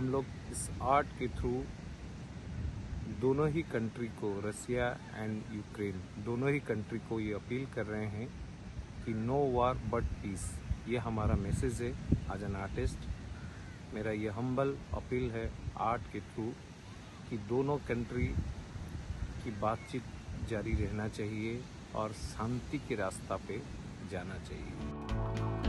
हम लोग इस आर्ट के थ्रू दोनों ही कंट्री को, रसिया एंड यूक्रेन दोनों ही कंट्री को ये अपील कर रहे हैं कि नो वार बट पीस, ये हमारा मैसेज है एज एन आर्टिस्ट। मेरा ये हम्बल अपील है आर्ट के थ्रू कि दोनों कंट्री की बातचीत जारी रहना चाहिए और शांति के रास्ता पे जाना चाहिए।